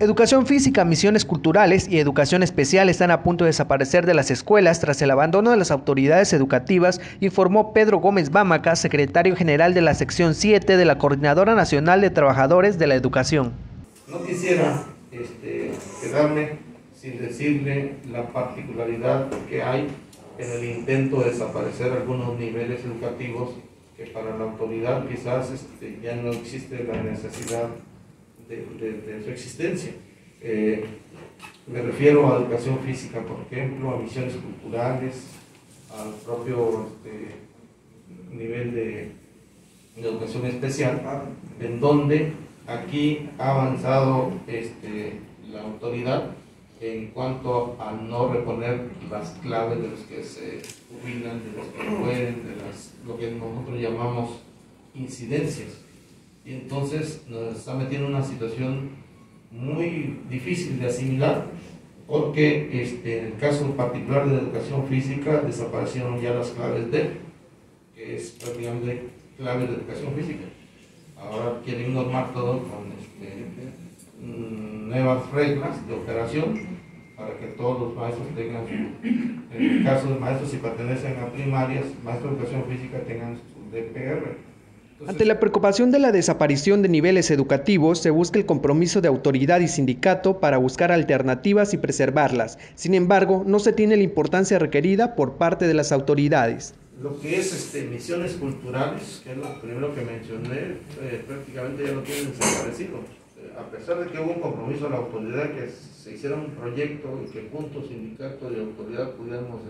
Educación física, misiones culturales y educación especial están a punto de desaparecer de las escuelas tras el abandono de las autoridades educativas, informó Pedro Gómez Bámaca, secretario general de la Sección 7 de la Coordinadora Nacional de Trabajadores de la Educación. No quisiera quedarme sin decirle la particularidad que hay en el intento de desaparecer algunos niveles educativos que para la autoridad quizás ya no existe la necesidad de su existencia. Me refiero a educación física, por ejemplo, a misiones culturales, al propio nivel de educación especial, en donde aquí ha avanzado la autoridad en cuanto a no reponer las claves de los que se jubilan, de los que pueden, lo que nosotros llamamos incidencias. Y entonces nos está metiendo en una situación muy difícil de asimilar, porque en el caso particular de la educación física desaparecieron ya las claves D, que es prácticamente clave de educación física. Ahora quieren normar todo con nuevas reglas de operación para que todos los maestros tengan, en el caso de maestros si pertenecen a primarias, maestros de educación física tengan su DPR. Ante la preocupación de la desaparición de niveles educativos, se busca el compromiso de autoridad y sindicato para buscar alternativas y preservarlas. Sin embargo, no se tiene la importancia requerida por parte de las autoridades. Lo que es misiones culturales, que es lo primero que mencioné, prácticamente ya lo tienen desaparecido. A pesar de que hubo un compromiso de la autoridad, que se hiciera un proyecto en que juntos, sindicato y autoridad, pudiéramos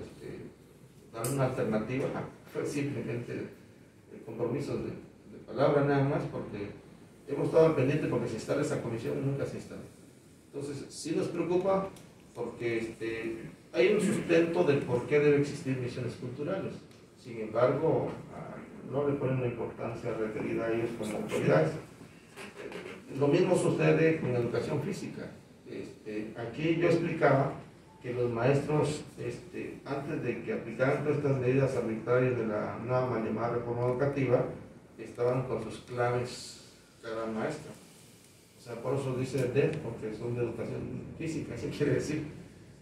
dar una alternativa, pues simplemente el compromiso de palabra nada más, porque hemos estado pendiente porque se instala esa comisión y nunca se instala. Entonces sí nos preocupa, porque hay un sustento de por qué debe existir misiones culturales. Sin embargo, no le ponen la importancia requerida a ellos como autoridades. Lo mismo sucede con educación física. Aquí yo explicaba que los maestros, antes de que aplicaran todas estas medidas arbitrarias de la nueva llamada reforma educativa, estaban con sus claves cada maestro. O sea, por eso dice D, porque son de educación física, eso quiere decir.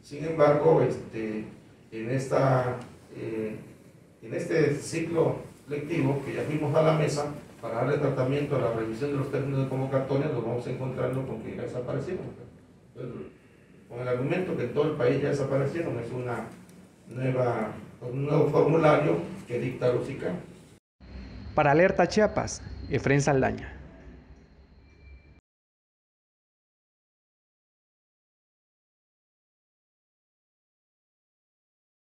Sin embargo, en este ciclo lectivo que ya fuimos a la mesa para darle tratamiento a la revisión de los términos de convocatoria, nos vamos encontrando con que ya desaparecieron. Con el argumento que en todo el país ya desaparecieron, es un nuevo formulario que dicta Lusica. Para Alerta Chiapas, Efrén Saldaña.